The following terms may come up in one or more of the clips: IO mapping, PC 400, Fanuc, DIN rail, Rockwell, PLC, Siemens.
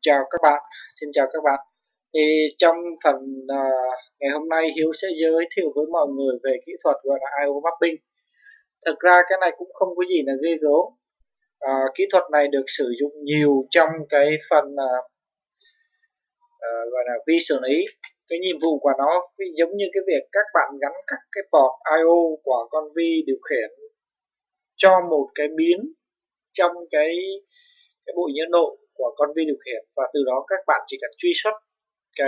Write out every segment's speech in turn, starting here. Chào các bạn, xin chào các bạn. Thì trong phần ngày hôm nay Hiếu sẽ giới thiệu với mọi người về kỹ thuật gọi là IO mapping. Thực ra cái này cũng không có gì là ghê gớm. Kỹ thuật này được sử dụng nhiều trong cái phần gọi là vi xử lý. Cái nhiệm vụ của nó giống như cái việc các bạn gắn các cái port IO của con vi điều khiển cho một cái biến trong cái bộ nhớ độ của con vi điều khiển, và từ đó các bạn chỉ cần truy xuất cái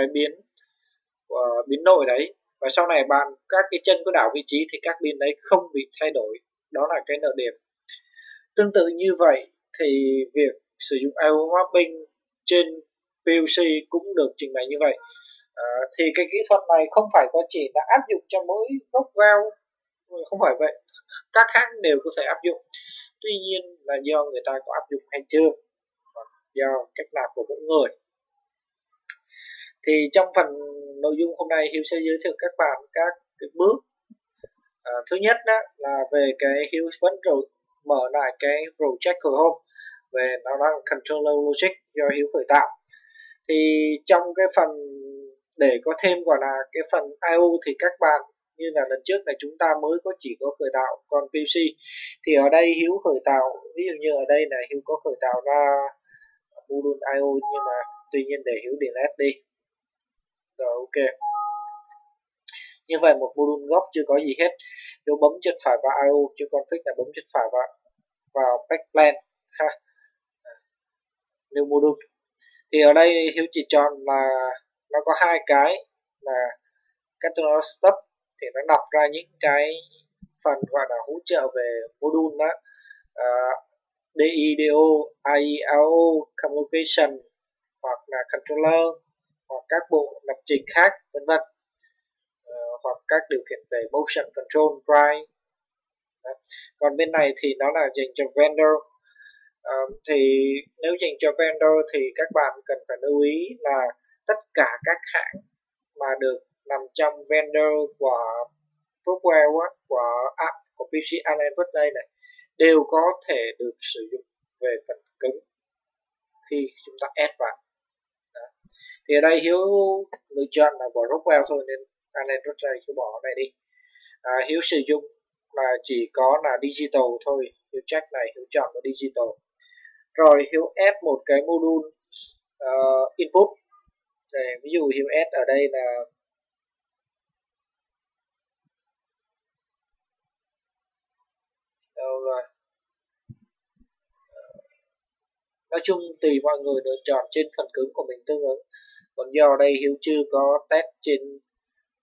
biến nội đấy, và sau này các cái chân có đảo vị trí thì các biến đấy không bị thay đổi. Đó là cái nợ điểm. Tương tự như vậy thì việc sử dụng IO mapping trên PLC cũng được trình bày như vậy. Thì cái kỹ thuật này không phải có chỉ là áp dụng cho mỗi Rockwell, không phải vậy, các khác đều có thể áp dụng. Tuy nhiên là do người ta có áp dụng hay chưa, do cách làm của mỗi người. Thì trong phần nội dung hôm nay Hiếu sẽ giới thiệu các bạn các cái bước. Thứ nhất đó là về cái Hiếu vẫn rồi mở lại cái project của Home, về nó là controller logic do Hiếu khởi tạo. Thì trong cái phần để có thêm gọi là cái phần IO thì các bạn như là lần trước là chúng ta mới chỉ có khởi tạo con PC, thì ở đây Hiếu khởi tạo, ví dụ như ở đây là Hiếu có khởi tạo ra module IO, nhưng mà tuy nhiên để Hiếu delete đi. Rồi ok. Như vậy một module gốc chưa có gì hết. Hiếu bấm chuột phải vào IO, chứ config là bấm chuột phải vào backplane ha. New module. Thì ở đây Hiếu chỉ chọn là nó có hai cái là control step, thì nó đọc ra những cái phần gọi là hỗ trợ về module đó. DIDO, IEAO, communication hoặc là controller, hoặc các bộ lập trình khác vân vân, hoặc các điều khiển về motion control, drive. Đó. Còn bên này thì nó là dành cho vendor. Thì nếu dành cho vendor thì các bạn cần phải lưu ý là tất cả các hãng mà được nằm trong vendor của Rockwell, của PC 400 đây này, đều có thể được sử dụng về phần cứng khi chúng ta add vào. Đó. Thì ở đây Hiếu lựa chọn là bỏ Rockwell thôi, nên Android này Hiếu bỏ này đi. Hiếu sử dụng là chỉ có là digital thôi. Hiếu check này, Hiếu chọn là digital. Rồi Hiếu add một cái module input. Để, ví dụ Hiếu add ở đây là đâu rồi. Nói chung tùy mọi người lựa chọn trên phần cứng của mình tương ứng. Còn do đây Hiếu chưa có test trên,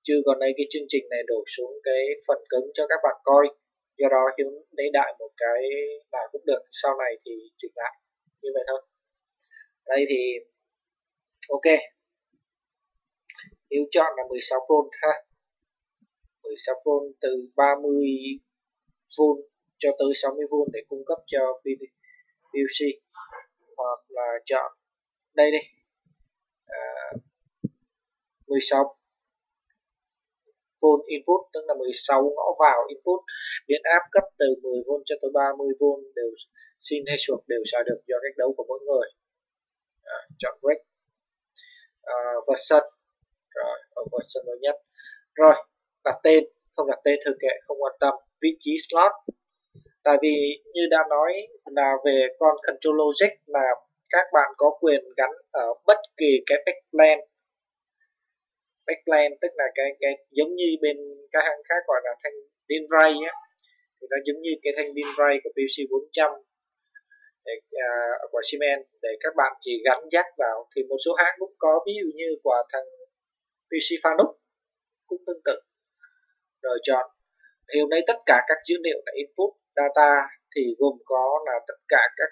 chưa còn đây cái chương trình này đổ xuống cái phần cứng cho các bạn coi, do đó Hiếu lấy đại một cái là cũng được, sau này thì chỉnh lại như vậy thôi. Đây thì ok, Hiếu chọn là 16V ha, 16V từ 30V cho tới 60V để cung cấp cho PLC, hoặc là chọn đây đi 16V input, tức là 16 ngõ vào input, điện áp cấp từ 10V cho tới 30V đều xin hay chuột đều xài được do cách đấu của mỗi người. Chọn break version, rồi ở version mới nhất, rồi đặt tên, không đặt tên thực kệ không quan tâm, vị trí slot. Tại vì như đã nói là về con control logic là các bạn có quyền gắn ở bất kỳ cái backplane. Backplane tức là cái giống như bên các hãng khác gọi là thanh DIN rail á, thì nó giống như cái thanh DIN rail của PC 400 của Siemens, để các bạn chỉ gắn jack vào. Thì một số hãng cũng có, ví dụ như của thằng PC Fanuc cũng tương tự. Rồi chọn Hiếu lấy tất cả các dữ liệu là input data, thì gồm có là tất cả các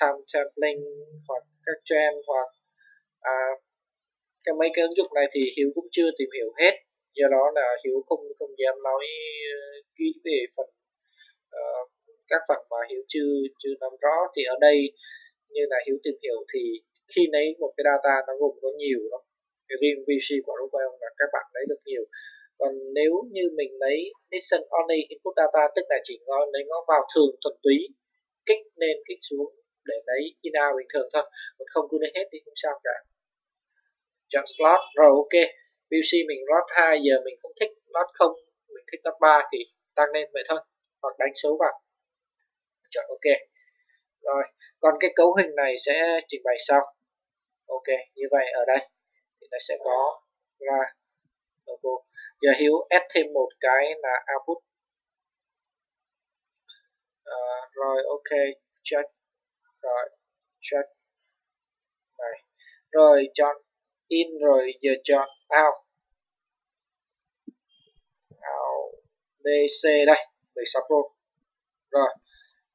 time sampling hoặc các trend, hoặc cái mấy cái ứng dụng này thì Hiếu cũng chưa tìm hiểu hết, do đó là Hiếu không dám nói kỹ về phần các phần mà Hiếu chưa nắm rõ. Thì ở đây như là Hiếu tìm hiểu thì khi lấy một cái data nó gồm có nhiều lắm, cái riêng VC của Rockwell là các bạn lấy được nhiều. Còn nếu như mình lấy listen only input data, tức là chỉ lấy ngó vào thường thuần túy, kích lên kích xuống để lấy in out bình thường thôi, còn không cứ lấy hết đi không sao cả. Chọn slot rồi ok. PLC mình slot 2, giờ mình không thích slot 0, mình thích slot 3 thì tăng lên vậy thôi, hoặc đánh số vào. Chọn ok. Rồi, còn cái cấu hình này sẽ trình bày sau. Ok, như vậy ở đây thì nó sẽ có ra logo. Giờ Hiếu add thêm một cái là output. Rồi ok, check. Rồi, check. Đây. Rồi chọn in rồi giờ chọn out. Out DC đây, 16 Pro. Rồi,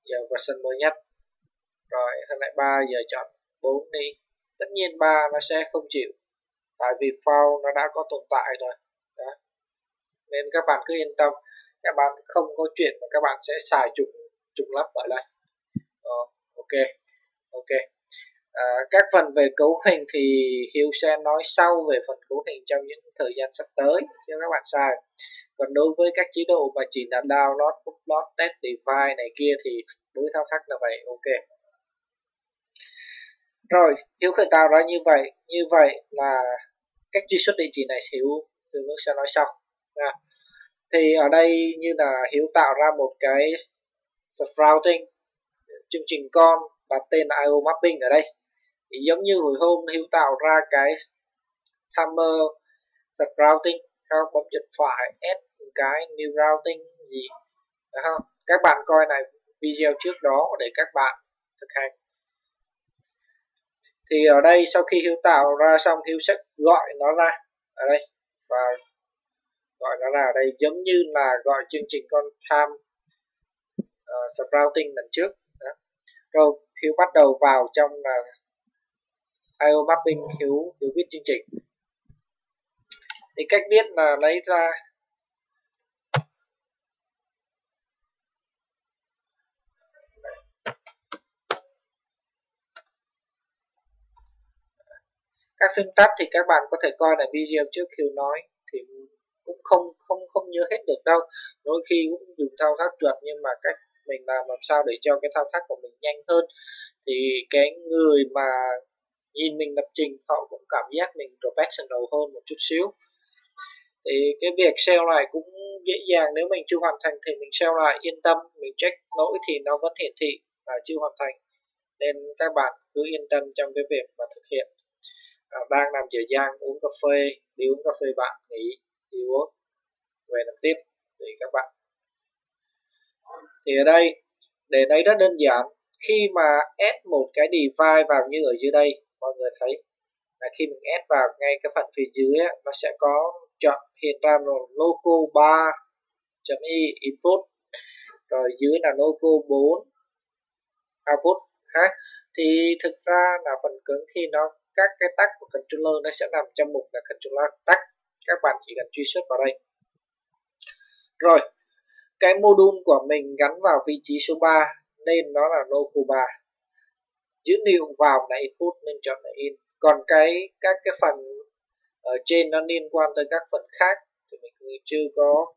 giờ version mới nhất. Rồi, hôm nay 3 giờ chọn 4 đi. Tất nhiên 3 nó sẽ không chịu. Tại vì file nó đã có tồn tại rồi. Đó. Nên các bạn cứ yên tâm. Các bạn không có chuyện mà các bạn sẽ xài trùng lắp ở đây. Ok. Ok. Các phần về cấu hình thì Hiếu sẽ nói sau về phần cấu hình trong những thời gian sắp tới cho các bạn xài. Còn đối với các chế độ mà chỉ là download, upload, test device này kia thì đối thao tác là vậy. Ok. Rồi, Hiếu khởi tạo ra như vậy. Như vậy là cách truy xuất địa chỉ này Hiếu từ lúc sẽ nói sau. Thì ở đây như là Hiếu tạo ra một cái sprouting, chương trình con đặt tên là IO mapping ở đây. Thì giống như hồi hôm Hiếu tạo ra cái timer sprouting, không chật phải add cái new routing gì. Đúng không? Các bạn coi này video trước đó để các bạn thực hành. Thì ở đây sau khi Hiếu tạo ra xong Hiếu sẽ gọi nó ra ở đây và gọi nó ra ở đây giống như là gọi chương trình con time sprouting lần trước. Đó. Rồi Hiếu bắt đầu vào trong là IO mapping, Hiếu viết chương trình. Thì cách viết là lấy ra các phím tắt thì các bạn có thể coi là video trước Hiếu nói thì cũng không nhớ hết được đâu. Đôi khi cũng dùng thao tác chuột nhưng mà cách mình làm sao để cho cái thao tác của mình nhanh hơn thì cái người mà nhìn mình lập trình họ cũng cảm giác mình professional hơn một chút xíu. Thì cái việc sale này cũng dễ dàng, nếu mình chưa hoàn thành thì mình sale lại yên tâm, mình check lỗi thì nó vẫn hiển thị là chưa hoàn thành. Nên các bạn cứ yên tâm trong cái việc mà thực hiện. Đang làm dở dang uống cà phê, đi uống cà phê bạn nghỉ, đi uống về làm tiếp thì các bạn. Thì ở đây để đấy rất đơn giản, khi mà add một cái device vào như ở dưới đây mọi người thấy là khi mình add vào ngay cái phần phía dưới ấy, nó sẽ có chọn hiện ra là local 3.i input rồi dưới là local 4 output ha. Thì thực ra là phần cứng khi nó các cái tag của controller nó sẽ nằm trong mục là controller tag, các bạn chỉ cần truy xuất vào đây. Rồi cái module của mình gắn vào vị trí số 3 nên nó là local 3, dữ liệu vào là input nên chọn là in, còn các cái phần ở trên nó liên quan tới các phần khác thì mình chưa có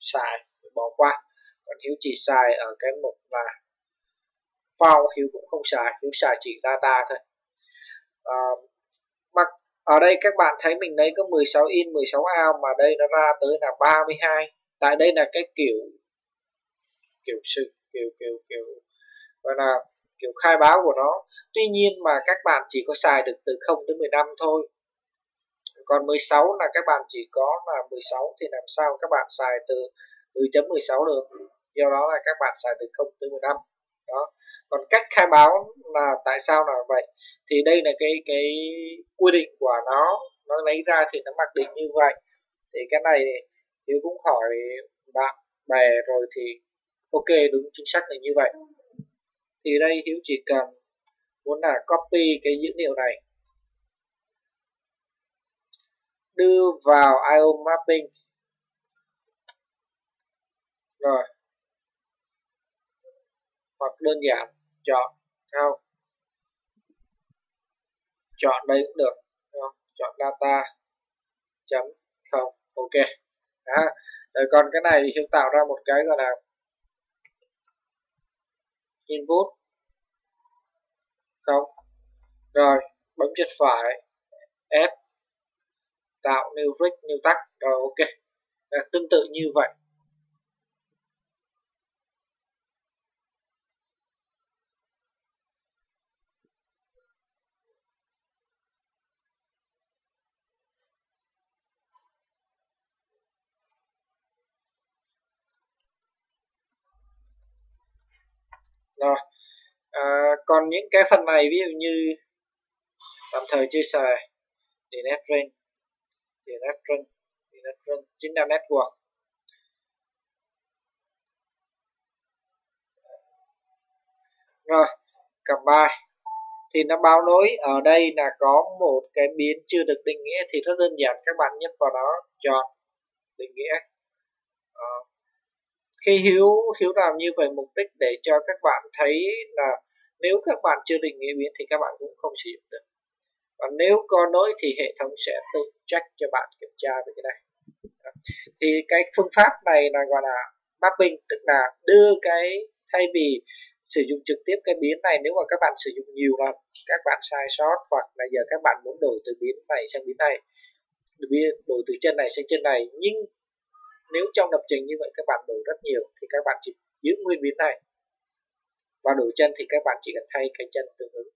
xài bỏ qua, còn Hiếu chỉ xài ở cái mục là file, Hiếu cũng không xài, Hiếu xài chỉ data thôi. Ở đây các bạn thấy mình lấy có 16 in 16 out mà đây nó ra tới là 32. Tại đây là cái kiểu gọi là kiểu khai báo của nó. Tuy nhiên mà các bạn chỉ có xài được từ 0 tới 15 thôi. Còn 16 là các bạn chỉ có là 16 thì làm sao các bạn xài từ 0.16 được. Do đó là các bạn xài từ 0 tới 15. Đó. Còn cách khai báo là tại sao là vậy thì đây là cái quy định của nó lấy ra thì nó mặc định như vậy. Thì cái này Hiếu cũng hỏi bạn bè rồi thì ok đúng chính xác là như vậy. Thì đây Hiếu chỉ cần muốn là copy cái dữ liệu này đưa vào IO mapping rồi, hoặc đơn giản chọn không chọn đây cũng được, chọn data chấm không ok. Đó. Rồi còn cái này thì Hiếu tạo ra một cái gọi là input Rồi bấm chuột phải F tạo new brick new tag. Rồi ok. Tương tự như vậy. Rồi còn những cái phần này ví dụ như tạm thời chưa xài thì DIN rail chính là network. Rồi combine thì nó báo nối ở đây là có một cái biến chưa được định nghĩa thì rất đơn giản, các bạn nhấp vào đó chọn định nghĩa. Khi Hiếu làm như vậy mục đích để cho các bạn thấy là nếu các bạn chưa định nghĩa biến thì các bạn cũng không sử dụng được. Và nếu có lỗi thì hệ thống sẽ tự check cho bạn, kiểm tra về cái này. Thì cái phương pháp này là gọi là mapping, tức là đưa cái, thay vì sử dụng trực tiếp cái biến này, nếu mà các bạn sử dụng nhiều lần các bạn sai sót hoặc là giờ các bạn muốn đổi từ biến này sang biến này, đổi từ chân này sang chân này, nhưng nếu trong lập trình như vậy các bạn đổi rất nhiều thì các bạn chỉ giữ nguyên biến này và đổi chân thì các bạn chỉ cần thay cái chân tương ứng.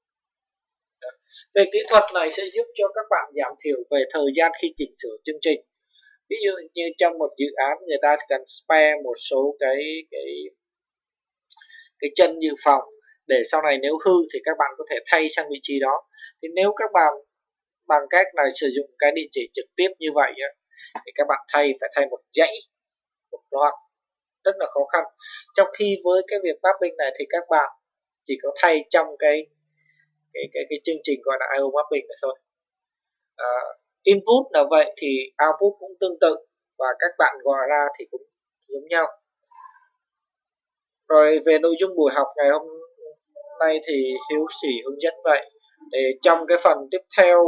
Về kỹ thuật này sẽ giúp cho các bạn giảm thiểu về thời gian khi chỉnh sửa chương trình. Ví dụ như trong một dự án người ta cần spare một số cái chân dự phòng để sau này nếu hư thì các bạn có thể thay sang vị trí đó. Thì nếu các bạn bằng cách là sử dụng cái địa chỉ trực tiếp như vậy thì các bạn phải thay một dãy một loạt, rất là khó khăn. Trong khi với cái việc mapping này thì các bạn chỉ có thay trong cái chương trình gọi là IO mapping này thôi. Input là vậy thì output cũng tương tự và các bạn gọi ra thì cũng giống nhau. Rồi về nội dung buổi học ngày hôm nay thì Hiếu chỉ hướng dẫn vậy. Để trong cái phần tiếp theo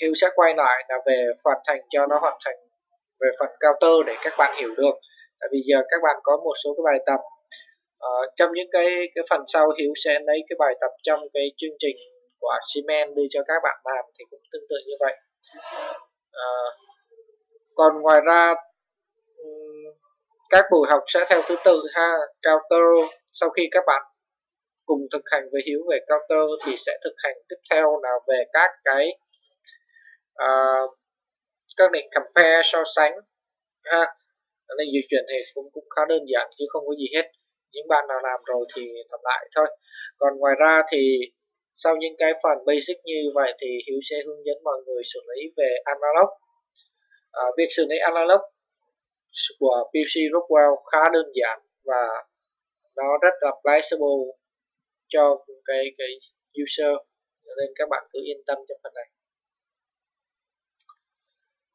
Hiếu sẽ quay lại là về hoàn thành, cho nó hoàn thành về phần counter để các bạn hiểu được. Tại vì giờ các bạn có một số cái bài tập. Trong những cái phần sau Hiếu sẽ lấy cái bài tập trong cái chương trình của Siemens đưa cho các bạn làm thì cũng tương tự như vậy. Còn ngoài ra các buổi học sẽ theo thứ tự ha. Counter, sau khi các bạn cùng thực hành với Hiếu về counter thì sẽ thực hành tiếp theo là về các lệnh compare, so sánh ha. Lệnh di chuyển thì cũng khá đơn giản chứ không có gì hết. Những bạn nào làm rồi thì làm lại thôi. Còn ngoài ra thì sau những cái phần basic như vậy thì Hiếu sẽ hướng dẫn mọi người xử lý về analog. Việc xử lý analog của PC Rockwell khá đơn giản và nó rất là flexible cho cái user, nên các bạn cứ yên tâm trong phần này.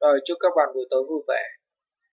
Rồi chúc các bạn buổi tối vui vẻ.